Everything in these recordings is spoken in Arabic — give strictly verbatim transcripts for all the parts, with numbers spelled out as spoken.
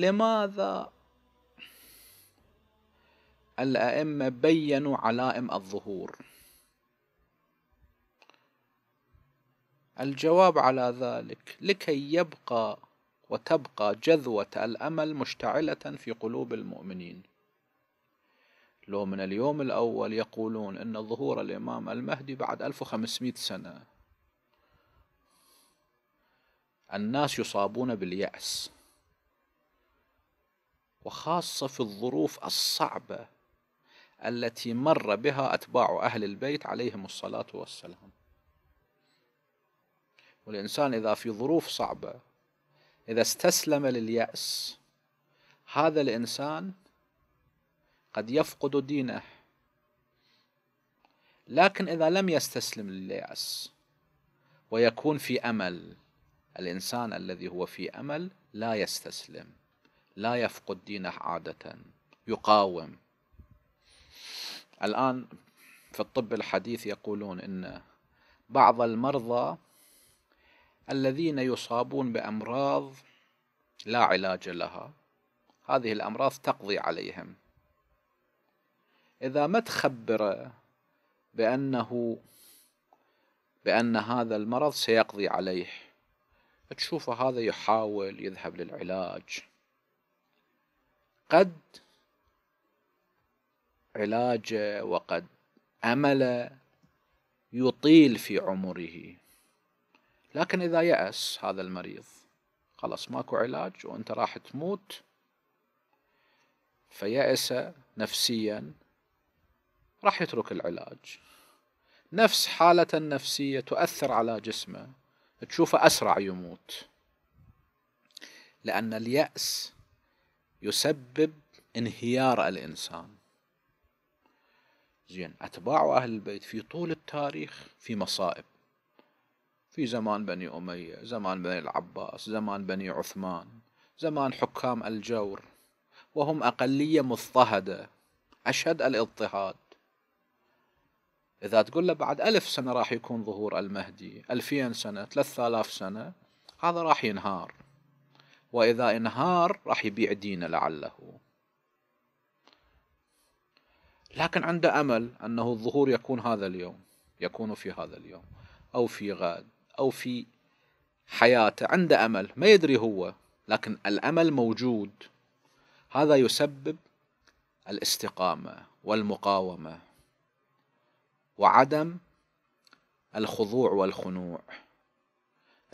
لماذا الأئمة بيّنوا علائم الظهور؟ الجواب على ذلك لكي يبقى وتبقى جذوة الأمل مشتعلة في قلوب المؤمنين. لو من اليوم الأول يقولون إن ظهور الإمام المهدي بعد ألف وخمسمئة سنة، الناس يصابون باليأس، وخاصة في الظروف الصعبة التي مر بها أتباع أهل البيت عليهم الصلاة والسلام. والإنسان إذا في ظروف صعبة إذا استسلم لليأس، هذا الإنسان قد يفقد دينه، لكن إذا لم يستسلم لليأس ويكون في أمل، الإنسان الذي هو في أمل لا يستسلم، لا يفقد دينه عادة، يقاوم. الآن في الطب الحديث يقولون إن بعض المرضى الذين يصابون بأمراض لا علاج لها، هذه الأمراض تقضي عليهم، إذا ما تخبر بأنه بأن هذا المرض سيقضي عليه، تشوف هذا يحاول يذهب للعلاج، قد علاجه وقد أمله يطيل في عمره، لكن إذا يأس هذا المريض خلاص ماكو علاج وأنت راح تموت، فيأس نفسيا راح يترك العلاج. نفس حالة النفسية تؤثر على جسمه، تشوفه أسرع يموت، لأن اليأس يسبب انهيار الإنسان. زين، أتباع أهل البيت في طول التاريخ في مصائب، في زمان بني أمية، زمان بني العباس، زمان بني عثمان، زمان حكام الجور، وهم أقلية مضطهدة أشد الاضطهاد. إذا تقول له بعد ألف سنة راح يكون ظهور المهدي، ألفين سنة، ثلاثة آلاف سنة، هذا راح ينهار، وإذا انهار راح يبيع دينه لعله، لكن عنده أمل أنه الظهور يكون هذا اليوم، يكون في هذا اليوم أو في غد أو في حياته، عنده أمل ما يدري هو، لكن الأمل موجود. هذا يسبب الاستقامة والمقاومة وعدم الخضوع والخنوع.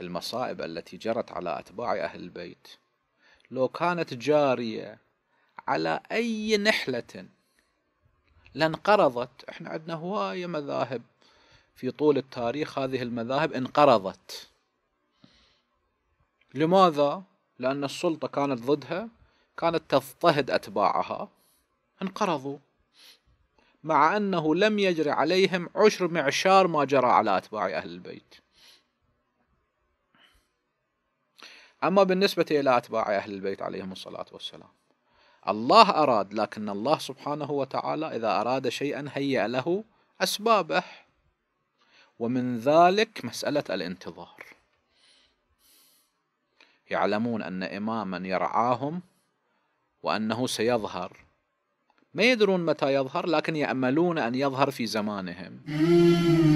المصائب التي جرت على أتباع أهل البيت لو كانت جارية على أي نحلة لانقرضت. احنا عندنا هواية مذاهب في طول التاريخ، هذه المذاهب انقرضت. لماذا؟ لأن السلطة كانت ضدها، كانت تضطهد أتباعها، انقرضوا، مع أنه لم يجري عليهم عشر معشار ما جرى على أتباع أهل البيت. أما بالنسبة إلى أتباع أهل البيت عليهم الصلاة والسلام، الله أراد، لكن الله سبحانه وتعالى إذا أراد شيئا هيأ له أسبابه، ومن ذلك مسألة الانتظار. يعلمون أن إماما يرعاهم وأنه سيظهر، ما يدرون متى يظهر، لكن يأملون أن يظهر في زمانهم.